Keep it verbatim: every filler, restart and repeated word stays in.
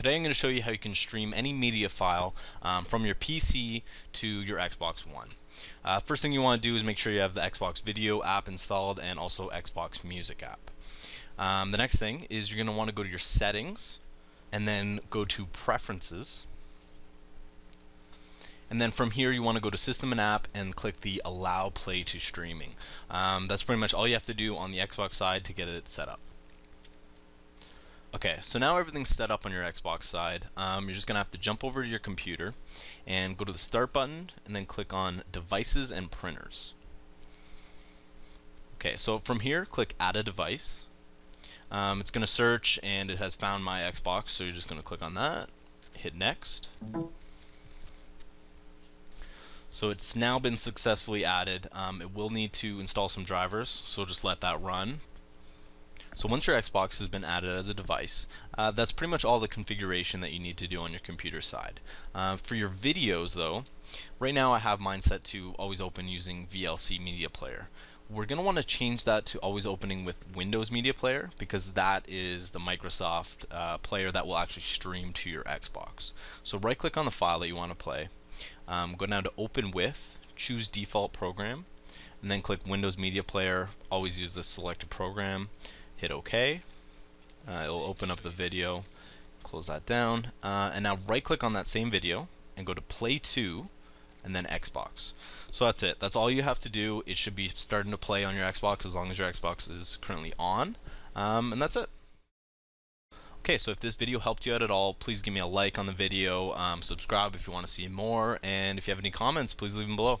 Today I'm going to show you how you can stream any media file um, from your P C to your Xbox One. Uh, first thing you want to do is make sure you have the Xbox Video app installed and also Xbox Music app. Um, the next thing is you're going to want to go to your settings and then go to preferences. And then from here you want to go to system and app and click the allow play to streaming. Um, that's pretty much all you have to do on the Xbox side to get it set up. Okay, so now everything's set up on your Xbox side. Um, you're just going to have to jump over to your computer and go to the start button and then click on devices and printers. Okay, so from here click add a device. Um, it's going to search and it has found my Xbox, so you're just going to click on that, hit next. So it's now been successfully added. Um, it will need to install some drivers, so just let that run. So once your Xbox has been added as a device, uh, that's pretty much all the configuration that you need to do on your computer side. Uh, for your videos though, right now I have mine set to always open using V L C media player. We're going to want to change that to always opening with Windows media player, because that is the Microsoft uh, player that will actually stream to your Xbox. So right click on the file that you want to play. Um, go down to open with, choose default program, and then click Windows media player, always use the selected program, hit OK, uh, it'll open up the video, close that down, uh, and now right click on that same video and go to play to and then Xbox. So that's it, that's all you have to do. It should be starting to play on your Xbox as long as your Xbox is currently on, um, and that's it. Okay, so if this video helped you out at all, please give me a like on the video, um, subscribe if you want to see more, and if you have any comments, please leave them below.